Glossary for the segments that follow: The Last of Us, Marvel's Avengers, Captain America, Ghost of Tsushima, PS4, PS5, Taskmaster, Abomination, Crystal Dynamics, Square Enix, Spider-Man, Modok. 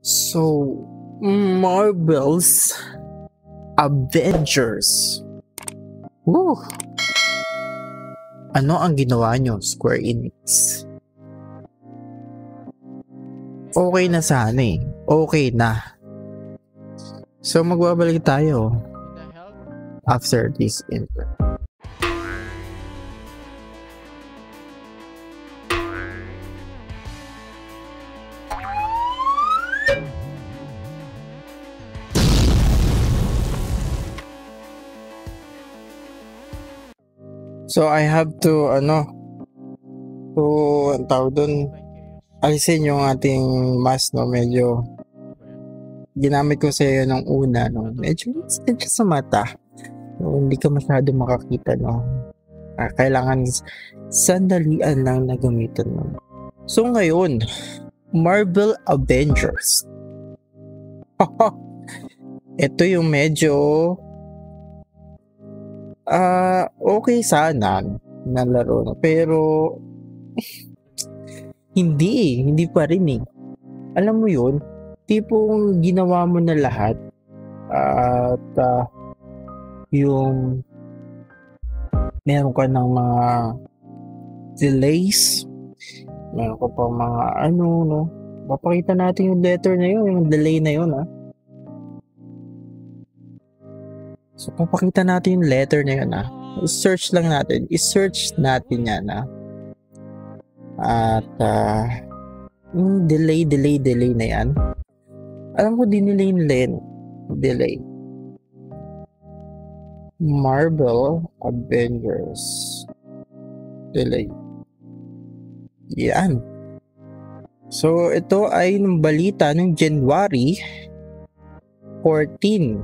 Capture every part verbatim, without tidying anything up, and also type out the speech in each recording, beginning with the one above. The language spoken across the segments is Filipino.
So, Marvel's Avengers. Woo! Ano ang ginawa nyo, Square Enix? Okay na sana eh. Okay na. So, magbabalik tayo after this intro. So, I have to, ano, to, ang tawag dun, alisin yung ating mask, no, medyo, ginamit ko sa'yo nung una, no, medyo, medyo sa mata, no, hindi ka masyado makakita, no, ah, kailangan sandalian lang na gamitin, no. So, ngayon, Marvel Avengers. Ito yung medyo, Ah, uh, okay sana na laro na, pero hindi eh, hindi pa rin eh. Alam mo yun, tipong ginawa mo na lahat at uh, yung meron ka ng mga delays, meron ka pa mga ano, no? Papakita natin yung letter na yun, yung delay na yun, ha? So, papakita natin yung letter na yun, ah. I-search lang natin. I-search natin yan, ah. At, ah, uh, delay, delay, delay na yan. Alam ko, dinilay nila yun. Delay. Marvel Avengers. Delay. Yan. So, ito ay ng balita ng January fourteenth.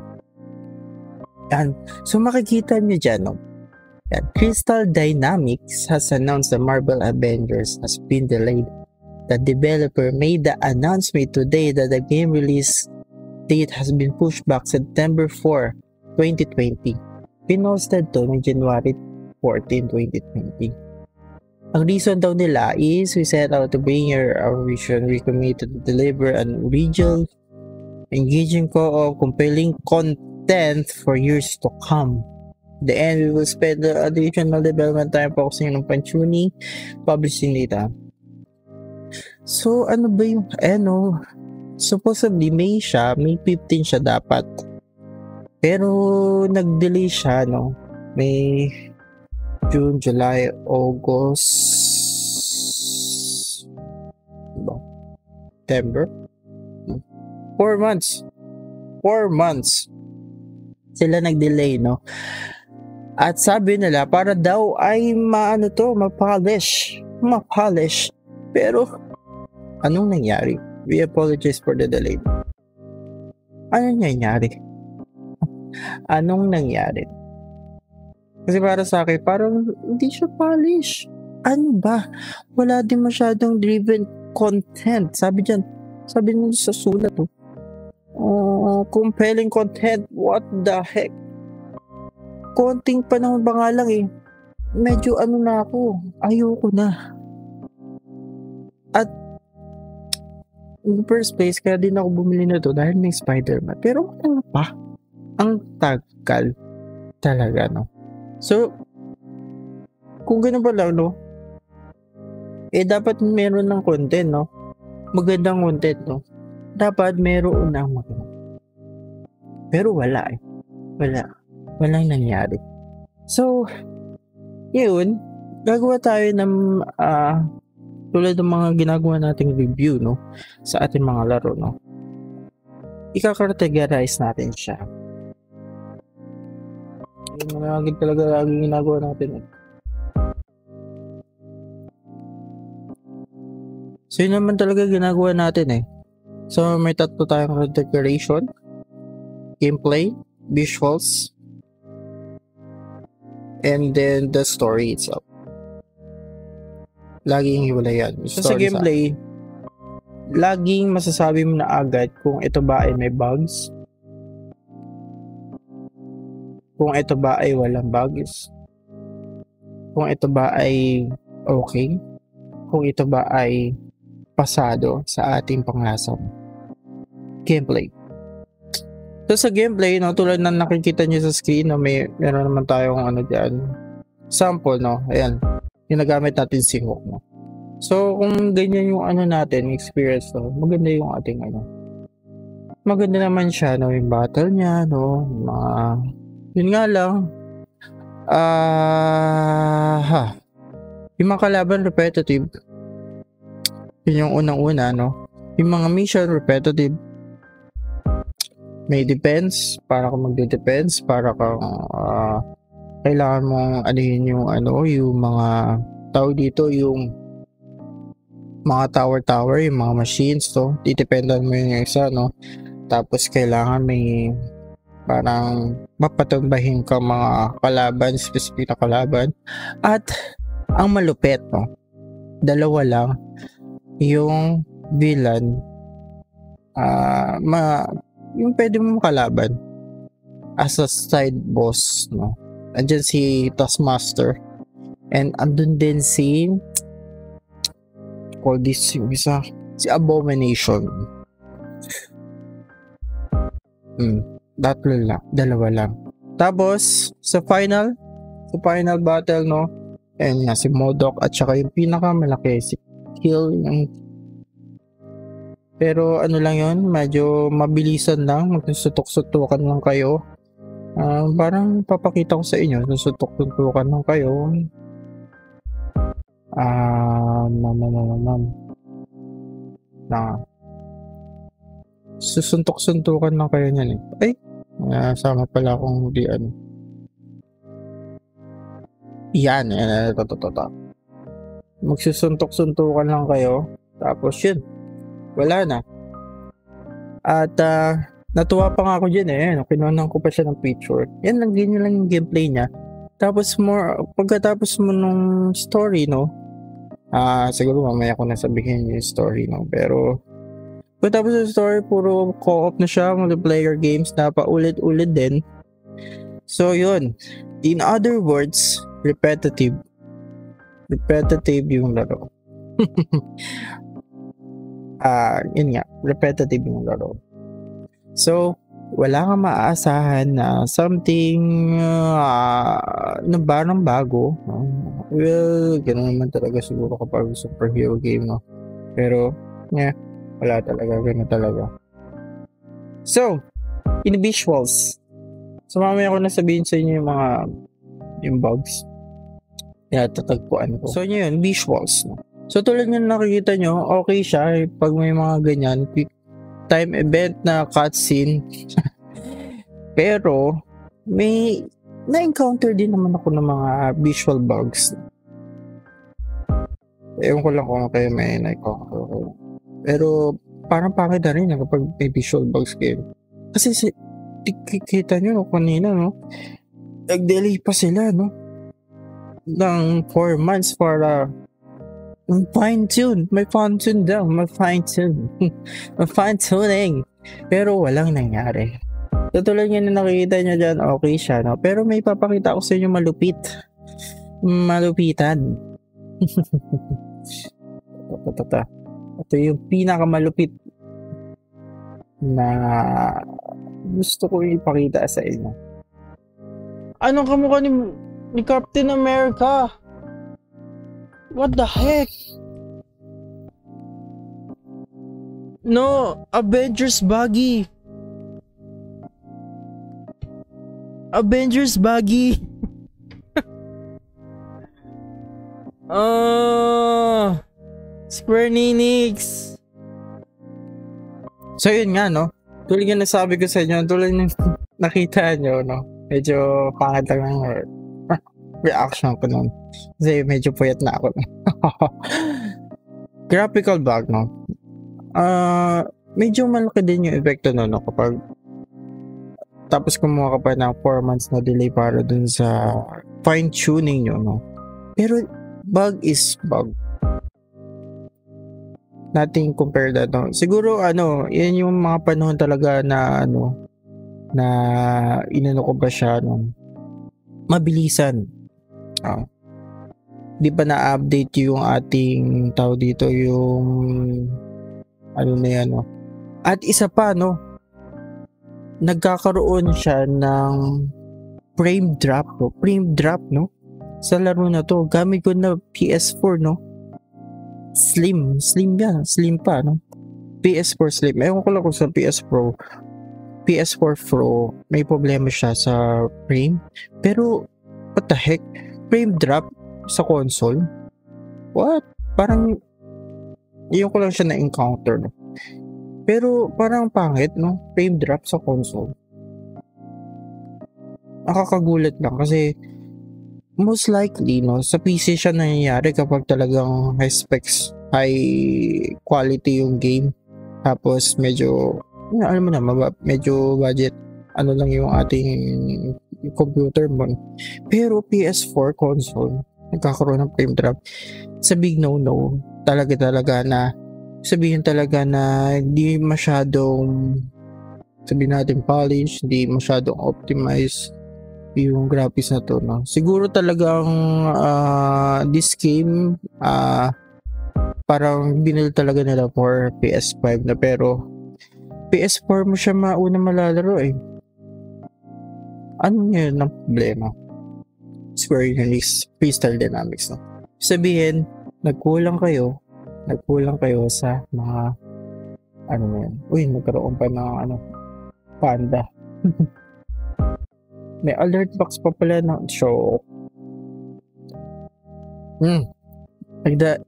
Yan. So makikita nyo dyan, no? Yan. Crystal Dynamics has announced the Marvel Avengers has been delayed. The developer made the announcement today that the game release date has been pushed back September fourth, twenty twenty. Pinosted to ng January fourteenth, twenty twenty. Ang reason daw nila is we set out to bring your vision. We committed to deliver an original, engaging co-op, compelling content for years to come. At the end, we will spend the additional development time focusing on fine-tuning, publishing data. So, ano ba yung, ano, supposedly May siya, May fifteenth siya dapat. Pero, nag-delay siya, no? May, June, July, August, September? Four months. Four months. Sila nag-delay, no? At sabi nila, para daw ay maano to, mapolish. Mapolish. Pero, anong nangyari? We apologize for the delay. Anong nangyari? Anong nangyari? Kasi para sa akin, parang hindi siya polish. Ano ba? Wala din masyadong driven content. Sabi dyan, sabi nyo sa sulat, oh. Uh, compelling content, what the heck? Konting panahon ba nga lang eh, medyo ano na ako, ayoko na. At in the first place, kaya din ako bumili na to dahil may Spider-Man, pero ano pa? Ang tagal talaga, no? So, kung ganun pa lang, no? Eh, dapat meron ng content, no? Magandang content, no? Dapat meron na maganda. Pero wala eh. Wala. Walang nangyari. So, yun. Gagawa tayo ng uh, tulad ng mga ginagawa nating review, no? Sa ating mga laro, no? Ikakategorize natin siya. Yung mga talaga laging ginagawa natin. Eh. So, yun naman talaga ginagawa natin eh. So, may tatlo tayong decoration, gameplay, visuals, and then the story itself. Laging hiwalay yan. So, sa gameplay, sa laging masasabi mo na agad kung ito ba ay may bugs, kung ito ba ay walang bugs, kung ito ba ay okay, kung ito ba ay pasado sa ating panglasam. gameplay. So sa gameplay, no, tulad ng nakikita nyo sa screen, no, may meron naman tayong ano diyan. Sample, no. Ayan. Ginagamit natin si Hawk, no. So kung ganyan yung ano natin, experience, no, maganda yung ating ano. Maganda naman siya, no, yung battle niya, no. Mga yun nga lang. Ah, uh, ha. Yung mga kalaban repetitive. Yun yung unang-una, no. Yung mga mission repetitive. May defense, para kang magde-defense, para kang uh, kailangan mong alihin yung ano, yung mga tao dito, yung mga tower-tower, yung mga machines, to. So, didependan mo yun yung isa, no. Tapos kailangan may parang mapatumbahin ka mga kalaban, specific na kalaban. At ang malupit, no. Dalawa lang yung villain. Ah, uh, ma yung pwede mong kalaban as a side boss, no. Andyan si Taskmaster and andun din si call this yung isa, si Abomination. Hmm, tatlo lang, dalawa lang. Tapos sa final, sa final battle, no, and nga si Modok at saka yung pinakamalaki si Kill yung. Pero ano lang yun, medyo mabilisan lang, magsusutok-sutukan lang kayo. Uh, parang papakita ko sa inyo, magsusutok-sutukan lang kayo. Ah, uh, mam, mam, mam, mam. Na. Susuntok-suntukan lang kayo niyan eh. Ay, nasama pala akong di ano. Yan, yan, totoo. Magsusuntok-suntukan lang kayo, tapos yun. Wala na. At uh, natuwa pa nga ako dyan eh. Kinunan ko pa siya ng picture. Yan lang, ganyan lang yung gameplay niya. Tapos more, pagkatapos mo nung story, no? Ah, siguro mamaya ko nasabihin yung story, no? Pero pagkatapos yung story, puro co-op na siya, multiplayer games na paulit-ulit din. So yun. In other words, repetitive. Repetitive yung laro. Ah, uh, yun nga, repetitive yung laro. So, wala kang maaasahan na something uh, na barang bago, no? Well, ganoon naman talaga siguro kapag superhero game, no? Pero, yeah, wala talaga, ganoon talaga. So, in visuals, so mamaya ko na sabihin sa inyo yung mga yung bugs na tatagpuan ko. So, yun, visuals, no? So tulad ng nakikita nyo, okay siya pag may mga ganyan quick time event na cutscene. Pero may na-encounter din naman ako ng mga visual bugs. Ewan ko lang kung kayo may na-encounter. Pero parang pangit na rin kapag may visual bugs kayo. Kasi si, kikita nyo no, kanina, no? Nag-delay pa sila, no? Ng four months para fine-tune, may fine-tune daw, may fine-tune, may fine-tuning, pero walang nangyari. So tulad nga na nakikita nyo dyan, okay siya, no? Pero may papakita ko sa inyo malupit, malupitan. Ito yung pinakamalupit na gusto ko ipakita sa inyo. Anong kamukha ni, ni Captain America? What the heck? No, Avengers buggy. Avengers buggy. Oh, Square Enix. So yun nga, no. Tuloy nga nasabi ko sa inyo, tuloy na nakita nyo, no. Medyo pangit lang ng heart reaction ko nun. Kasi medyo puyat na ako. Graphical bug, no? Uh, medyo malaki din yung epekto nun, no? Kapag tapos kumuha ka pa ng four months na delay para dun sa fine-tuning nyo, no? Pero bug is bug. Nothing compared that, no? Siguro, ano, yan yung mga panahon talaga na, ano, na inano ko ba siya, no? Mabilisan. Oh. Di pa na-update yung ating tao dito, yung ano na yan, no? At isa pa, no, nagkakaroon siya ng frame drop, no? Frame drop, no? Sa laro na to, gamit ko na P S four, no? Slim, slim yan, slim pa, no? P S four Slim. Ewan ko lang kung sa P S Pro, P S four Pro, may problema siya sa frame. Pero, what the heck? Frame drop sa console? What? Parang, iyon ko lang siya na-encounter, no? Pero parang pangit, no? Frame drop sa console. Nakakagulat lang kasi most likely, no, sa P C siya nangyayari kapag talagang high specs, high quality yung game. Tapos medyo, alam mo na, medyo budget, ano lang yung ating computer mo. Pero P S four console, nagkakaroon ng frame drop. Sa big no-no, talaga-talaga na sabihin talaga na hindi masyadong, sabihin natin, polish, hindi masyadong optimize yung graphics na to, no? Siguro talagang uh, this game uh, parang binuild talaga nila for P S five na, pero P S four mo siya mauna malalaro, eh. Ano yun ang problema? Square Enix, Crystal Dynamics, no? Sabihin, nagkulang kayo nagkulang kayo sa mga ano yan. Uy, magkaroon pa ng ano, panda. May alert box pa pala na show. Hmm. Nagda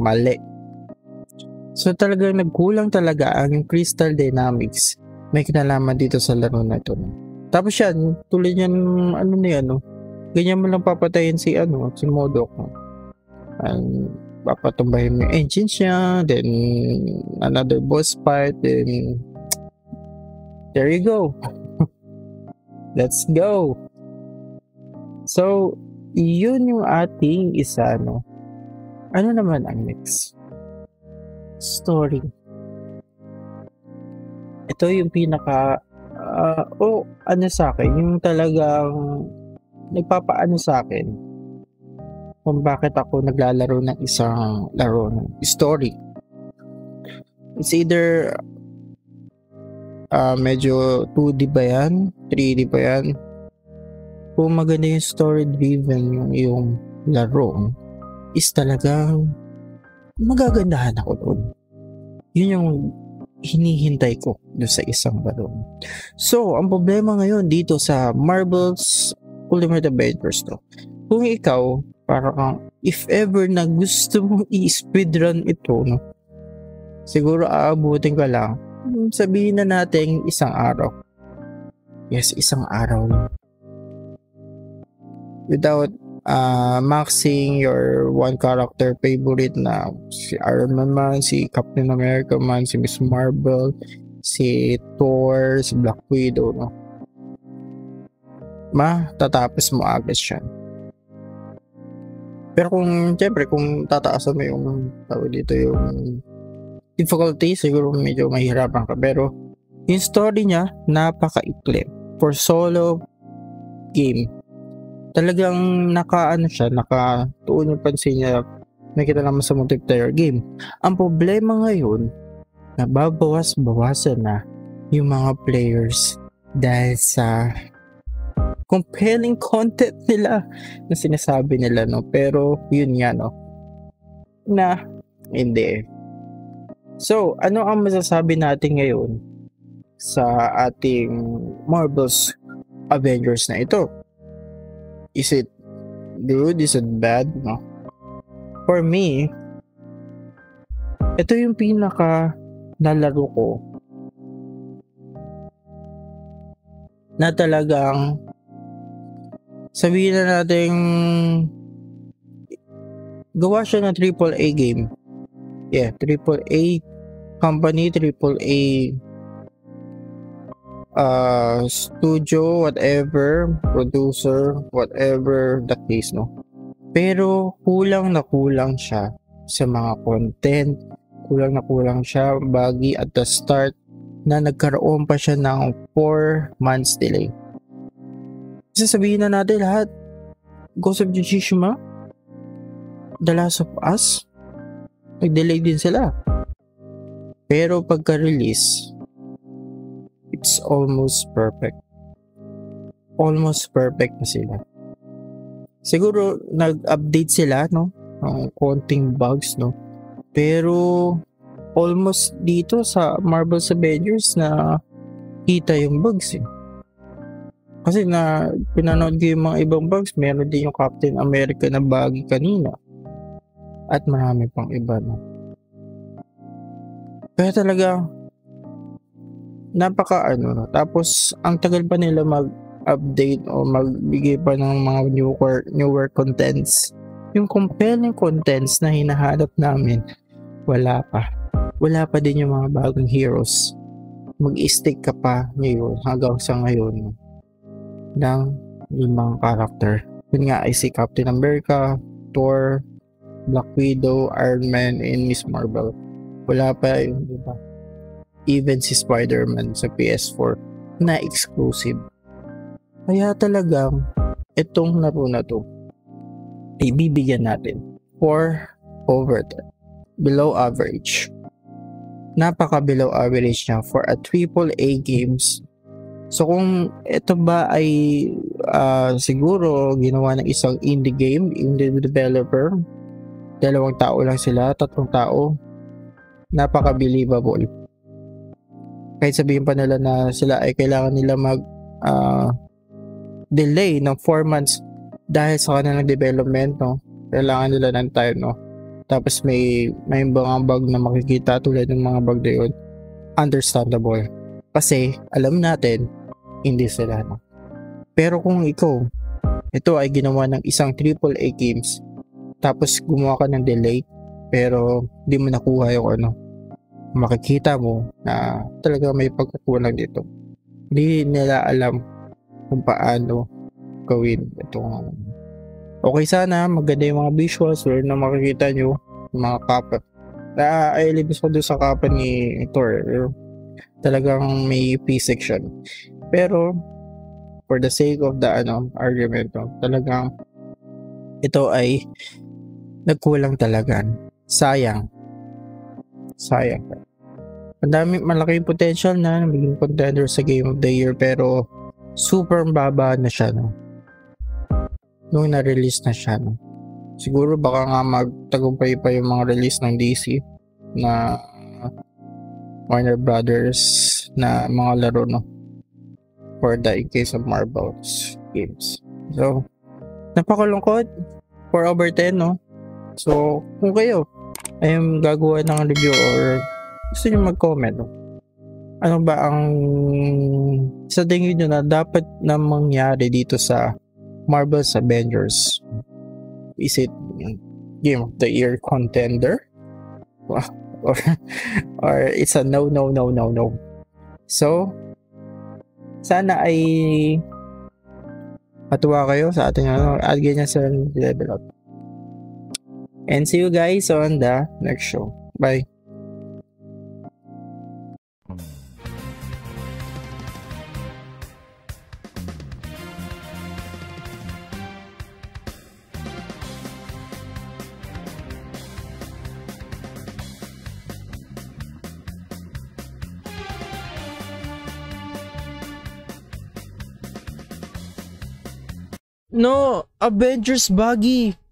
mali. So talaga nagkulang talaga ang Crystal Dynamics. May kinalaman dito sa laro na ito. Tapos yan, tuloy niyan ano na yan, no? Ganyan mo lang papatayin si ano, si Modok. Ang papatumbahin mo yung engines niya, then another boss fight, then there you go. Let's go. So yun yung ating isa, no? Ano naman ang next? Story. Ito yung pinaka uh, oh, ano sa akin, yung talagang nagpapaano sa akin kung bakit ako naglalaro ng isang laro ng story. It's either uh, medyo two D ba yan? three D ba yan? Kung maganda yung story-driven yung, yung laro, is talagang magagandahan ako doon. Yun yung hinihintay ko doon sa isang laro. So, ang problema ngayon dito sa Marvel's Ultimate Avengers, no? Kung ikaw, parang if ever na gusto mong i-speedrun ito, no, siguro aabutin ka lang, sabihin na natin isang araw. Yes, isang araw. Without uh, maxing your one character favorite na si Iron Man man, si Captain America man, si Miss Marvel, si Thor, si Black Widow, no? Ma, tatapos mo agad siya. Pero kung, syempre, kung tataasan mo yung, tawag dito, yung difficulty, siguro medyo mahirapan ka. Pero, yung story niya, napaka-ikli. For solo game, talagang naka-ano siya, naka-tuon yung pansin niya, nakita naman sa multiplayer game. Ang problema ngayon, nababawas-bawasan na yung mga players dahil sa compelling content nila na sinasabi nila, no? Pero yun nga, no, na hindi. So ano ang masasabi natin ngayon sa ating Marvel's Avengers na ito? Is it good? Is it bad? No? For me, ito yung pinaka nalaro ko na talagang sabihin na natin gawa siya ng triple A game. Yeah, triple A company, triple A uh, studio, whatever, producer, whatever the case, no? Pero kulang na kulang siya sa mga content, kulang na kulang siya bagi at the start na nagkaroon pa siya ng four months delay. Sasabihin na natin lahat, Ghost of Tsushima, The Last of Us, nag-delay din sila. Pero pagka-release, it's almost perfect. Almost perfect na sila. Siguro nag-update sila, no? Ang konting bugs, no? Pero almost dito sa Marvel's Avengers na kita yung bugs, eh. Kasi na pinanood ko yung mga ibang bugs, meron din yung Captain America na buggy kanina. At marami pang iba, no? Kaya talaga napaka ano, no? Tapos ang tagal pa nila mag update o magbigay pa ng mga newer, newer contents. Yung compelling contents na hinahanap namin, wala pa. Wala pa din yung mga bagong heroes. Mag-stick ka pa ngayon hanggang sa ngayon ng limang karakter. Yun nga ay si Captain America, Thor, Black Widow, Iron Man, and Miss Marvel. Wala pa yung iba. Even si Spider-Man sa P S four na exclusive. Kaya talagang itong laro na to ibibigyan natin four over ten, below average. Napaka below average niya for a triple A games. So kung ito ba ay uh, siguro ginawa ng isang indie game, indie developer, dalawang tao lang sila, tatlong tao, napaka believable. Kahit sabihin pa nila na sila ay kailangan nila mag uh, delay ng four months dahil sa kanilang development, no? Kailangan nila ng time, no? Tapos may may mga bug na makikita tulad ng mga bug na yun. Understandable. Kasi alam natin hindi sila, no? Pero kung ikaw ito ay ginawa ng isang triple A games tapos gumawa ka ng delay pero di mo nakuha yung ano, makikita mo na talaga may pagkukulang dito. Hindi nila alam kung paano gawin itong okay. Sana maganda yung mga visuals where na makikita nyo mga kapit na ay libis ko doon sa kapit ni Thor, talagang may P-section. Pero for the sake of the ano, argument, talagang ito ay nagkulang talaga. Sayang, sayang. Madami, malaki yung potential na maging contender sa game of the year, pero super baba na siya, no? Nung na-release na siya, no? Siguro baka nga magtagumpay pa yung mga release ng D C na Warner Brothers na mga laro, no? For the in case of Marvel's games. So, napakalungkod. four over ten, no? So, kung kayo ay gagawa ng review or gusto nyo mag-comment, no? Ano ba ang sa tingin nyo na dapat na mangyari dito sa Marvel's Avengers? Is it Game of the Year contender? Or, or it's a no, no, no, no, no. So, sana ay matuwa kayo sa ating ano, Adgenyasan Level Up. And see you guys on the next show. Bye! No, Avengers buggy.